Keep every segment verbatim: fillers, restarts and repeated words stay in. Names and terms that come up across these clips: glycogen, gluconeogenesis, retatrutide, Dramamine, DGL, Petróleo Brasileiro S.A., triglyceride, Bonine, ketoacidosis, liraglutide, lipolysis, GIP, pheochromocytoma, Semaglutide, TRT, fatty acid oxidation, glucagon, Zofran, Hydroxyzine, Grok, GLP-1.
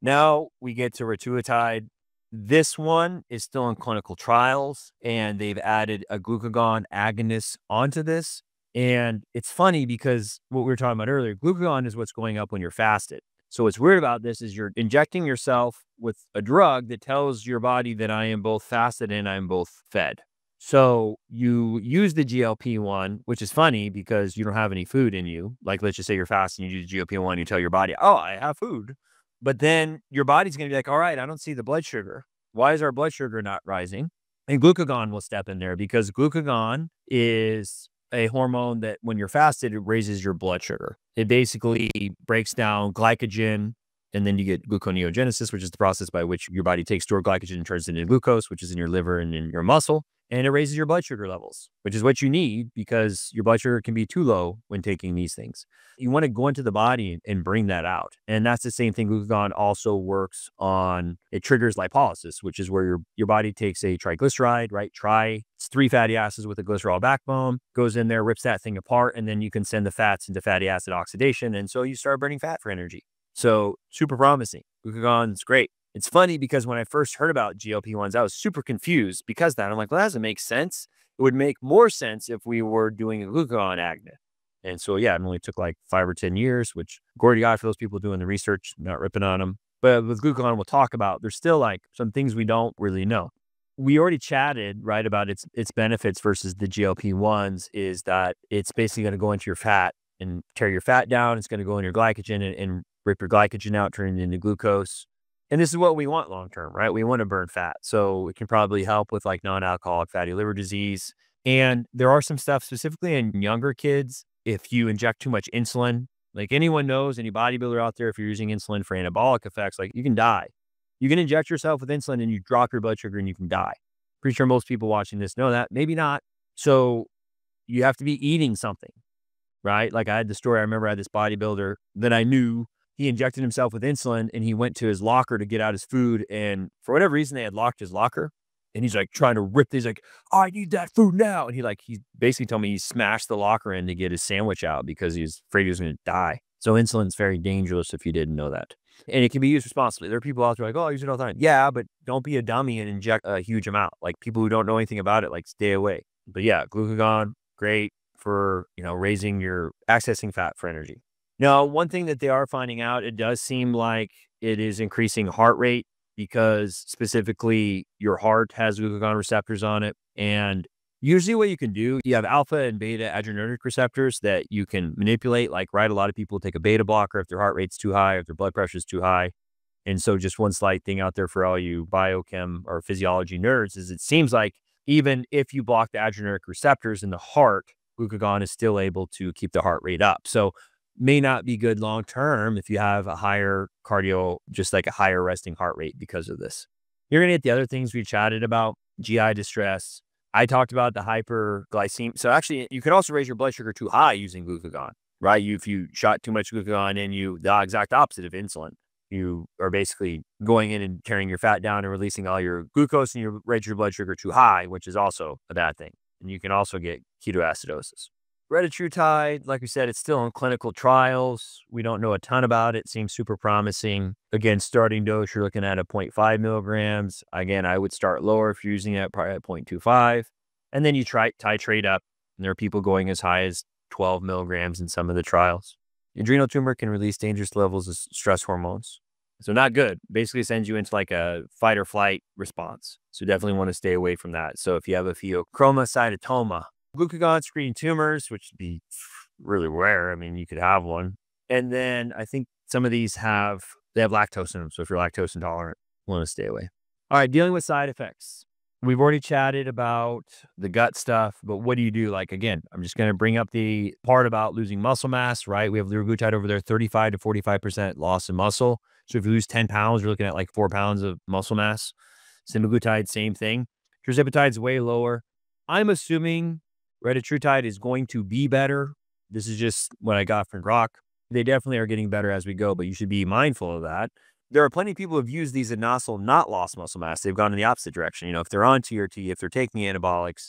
Now we get to retatrutide. This one is still in clinical trials, and they've added a glucagon agonist onto this. And it's funny because what we were talking about earlier, glucagon is what's going up when you're fasted. So what's weird about this is you're injecting yourself with a drug that tells your body that I am both fasted and I'm both fed. So you use the G L P one, which is funny because you don't have any food in you. Like, let's just say you're fasting, you do the G L P one, you tell your body, oh, I have food. But then your body's going to be like, all right, I don't see the blood sugar. Why is our blood sugar not rising? And glucagon will step in there because glucagon is a hormone that when you're fasted, it raises your blood sugar. It basically breaks down glycogen, and then you get gluconeogenesis, which is the process by which your body takes stored glycogen and turns it into glucose, which is in your liver and in your muscle. And it raises your blood sugar levels, which is what you need because your blood sugar can be too low when taking these things. You want to go into the body and bring that out. And that's the same thing. Glucagon also works on, it triggers lipolysis, which is where your, your body takes a triglyceride, right? Tri, it's three fatty acids with a glycerol backbone, goes in there, rips that thing apart, and then you can send the fats into fatty acid oxidation. And so you start burning fat for energy. So super promising. Glucagon's great. It's funny because when I first heard about G L P ones, I was super confused because of that. I'm like, well, that doesn't make sense. It would make more sense if we were doing a glucagon agonist. And so, yeah, it only took like five or ten years, which glory to God for those people doing the research, not ripping on them. But with glucagon, we'll talk about, there's still like some things we don't really know. We already chatted, right, about its its benefits versus the G L P ones is that it's basically going to go into your fat and tear your fat down. It's going to go in your glycogen and, and rip your glycogen out, turn it into glucose. And this is what we want long-term, right? We want to burn fat. So it can probably help with like non-alcoholic fatty liver disease. And there are some stuff specifically in younger kids. If you inject too much insulin, like anyone knows, any bodybuilder out there, if you're using insulin for anabolic effects, like you can die. You can inject yourself with insulin and you drop your blood sugar and you can die. Pretty sure most people watching this know that, maybe not. So you have to be eating something, right? Like I had the story, I remember I had this bodybuilder that I knew. He injected himself with insulin and he went to his locker to get out his food. And for whatever reason, they had locked his locker and he's like trying to rip these like, oh, I need that food now. And he like, he basically told me he smashed the locker in to get his sandwich out because he was afraid he was going to die. So insulin's very dangerous if you didn't know that. And it can be used responsibly. There are people out there like, oh, I use it all the time. Yeah, but don't be a dummy and inject a huge amount. Like people who don't know anything about it, like stay away. But yeah, glucagon, great for, you know, raising your, accessing fat for energy. Now, one thing that they are finding out, it does seem like it is increasing heart rate because specifically your heart has glucagon receptors on it. And usually what you can do, you have alpha and beta adrenergic receptors that you can manipulate. Like, right, a lot of people take a beta blocker if their heart rate's too high, if their blood pressure's too high. And so just one slight thing out there for all you biochem or physiology nerds is it seems like even if you block the adrenergic receptors in the heart, glucagon is still able to keep the heart rate up. So may not be good long-term if you have a higher cardio, just like a higher resting heart rate because of this. You're going to get the other things we chatted about, G I distress. I talked about the hyperglycemia. So actually, you can also raise your blood sugar too high using glucagon, right? You, if you shot too much glucagon in you, the exact opposite of insulin, you are basically going in and tearing your fat down and releasing all your glucose and you raise your blood sugar too high, which is also a bad thing. And you can also get ketoacidosis. Retatrutide, like we said, it's still in clinical trials. We don't know a ton about it. Seems super promising. Again, starting dose, you're looking at a zero point five milligrams. Again, I would start lower if you're using that, probably at zero point two five. And then you try titrate up. And there are people going as high as twelve milligrams in some of the trials. Adrenal tumor can release dangerous levels of stress hormones. So not good. Basically sends you into like a fight or flight response. So definitely want to stay away from that. So if you have a pheochromocytoma, glucagon screen tumors, which would be really rare. I mean, you could have one. And then I think some of these have, they have lactose in them. So if you're lactose intolerant, you want to stay away. All right, dealing with side effects. We've already chatted about the gut stuff, but what do you do? Like, again, I'm just going to bring up the part about losing muscle mass, right? We have liraglutide over there, thirty-five to forty-five percent loss in muscle. So if you lose ten pounds, you're looking at like four pounds of muscle mass. Semaglutide, same thing. Tirzepatide's way lower. I'm assuming retatrutide is going to be better. This is just what I got from Grok. They definitely are getting better as we go, but you should be mindful of that. There are plenty of people who have used these and also not lost muscle mass. They've gone in the opposite direction. You know, if they're on T R T, if they're taking anabolics.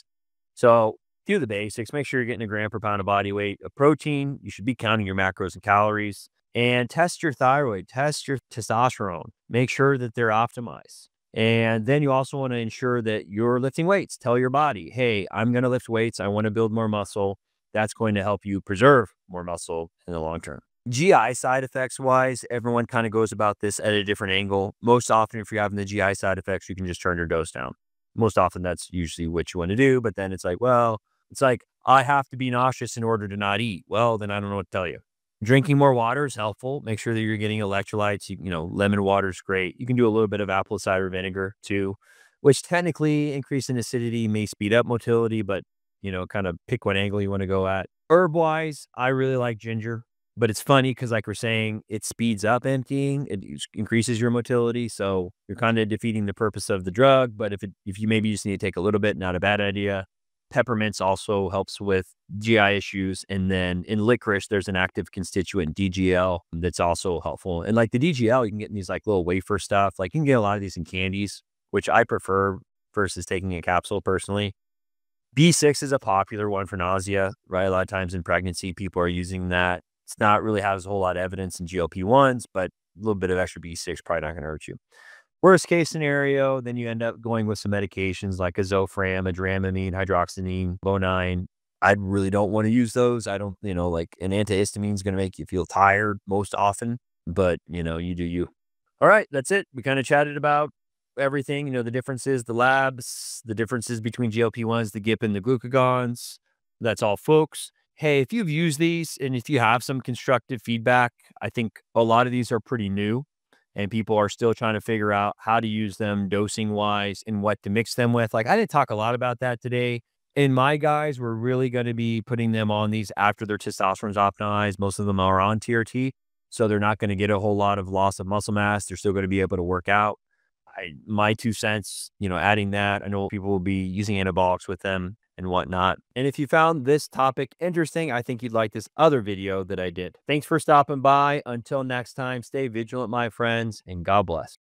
So do the basics. Make sure you're getting a gram per pound of body weight of protein. You should be counting your macros and calories. and test your thyroid, test your testosterone, make sure that they're optimized. And then you also want to ensure that you're lifting weights. Tell your body, hey, I'm going to lift weights. I want to build more muscle. That's going to help you preserve more muscle in the long term. G I side effects wise, everyone kind of goes about this at a different angle. Most often, if you're having the G I side effects, you can just turn your dose down. Most often, that's usually what you want to do. But then it's like, well, it's like, I have to be nauseous in order to not eat. Well, then I don't know what to tell you. Drinking more water is helpful. Make sure that you're getting electrolytes. You, you know, lemon water is great. You can do a little bit of apple cider vinegar too, which technically increase in acidity may speed up motility, but you know, kind of pick what angle you want to go at. Herb wise, I really like ginger, but it's funny because like we're saying, it speeds up emptying, it increases your motility. So you're kind of defeating the purpose of the drug, but if it, if you maybe just need to take a little bit, not a bad idea. Peppermints also helps with G I issues. And then in licorice, there's an active constituent, D G L, that's also helpful. And like the D G L, you can get in these like little wafer stuff. Like you can get a lot of these in candies, which I prefer versus taking a capsule personally. B six is a popular one for nausea, right? A lot of times in pregnancy, people are using that. It's not really has a whole lot of evidence in G L P ones, but a little bit of extra B six probably not going to hurt you. Worst case scenario, then you end up going with some medications like a Zofran, a Dramamine, Hydroxyzine, Bonine. I really don't want to use those. I don't, you know, like an antihistamine is going to make you feel tired most often, but you know, you do you. All right, that's it. We kind of chatted about everything, you know, the differences, the labs, the differences between G L P ones, the G I P and the glucagons. That's all, folks. Hey, if you've used these and if you have some constructive feedback, I think a lot of these are pretty new. And people are still trying to figure out how to use them dosing wise and what to mix them with. Like I didn't talk a lot about that today. And my guys were really going to be putting them on these after their testosterone's optimized. Most of them are on T R T. So they're not going to get a whole lot of loss of muscle mass. They're still going to be able to work out. I, my two cents, you know, adding that, I know people will be using anabolics with them and whatnot. And if you found this topic interesting, I think you'd like this other video that I did. Thanks for stopping by. Until next time, stay vigilant, my friends, and God bless.